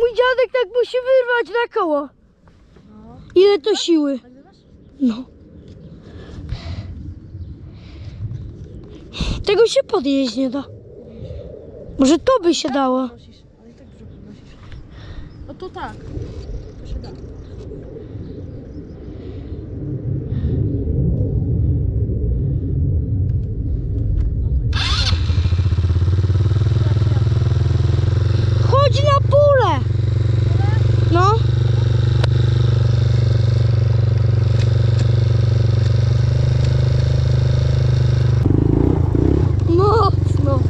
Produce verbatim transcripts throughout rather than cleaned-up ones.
Mój dziadek tak musi wyrwać na koło. Ile to siły. No. Tego się podjeździć nie da. Może to by się dało. No to tak. To się da. Chodź na pulę. No. Mocno.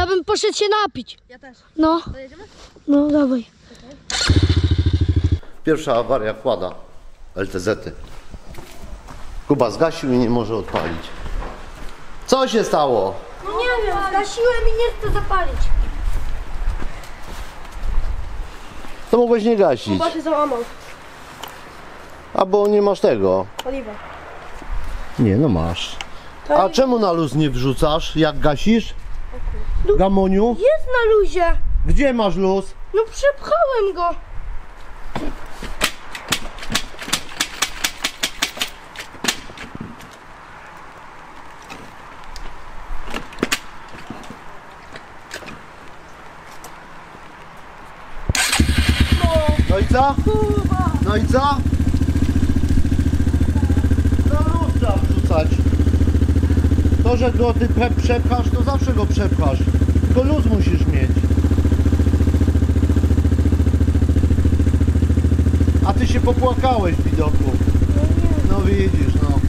Ja bym poszedł się napić. Ja też. No. Dojedziemy? No, dawaj. Okay. Pierwsza awaria kłada L T Z-y. Kuba zgasił i nie może odpalić. Co się stało? No nie wiem, zgasiłem i nie chcę zapalić. To mogłeś nie gasić. Kuba się załamał. A bo nie masz tego. Oliwa. Nie, no masz. A czemu na luz nie wrzucasz, jak gasisz? Gamoniu? Jest na luzie. Gdzie masz luz? No przepchałem go. No i co? No i co? Na luz trzeba wrzucać. To, że go ty przepchasz, to zawsze go przepchasz. Tylko luz musisz mieć. A ty się popłakałeś w widoku. No widzisz, no.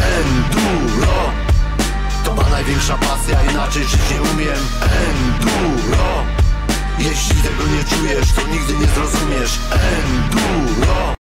Enduro. To ma największa pasja, inaczej żyć nie umiem. Enduro. Jeśli tego nie czujesz, to nigdy nie zrozumiesz. Enduro.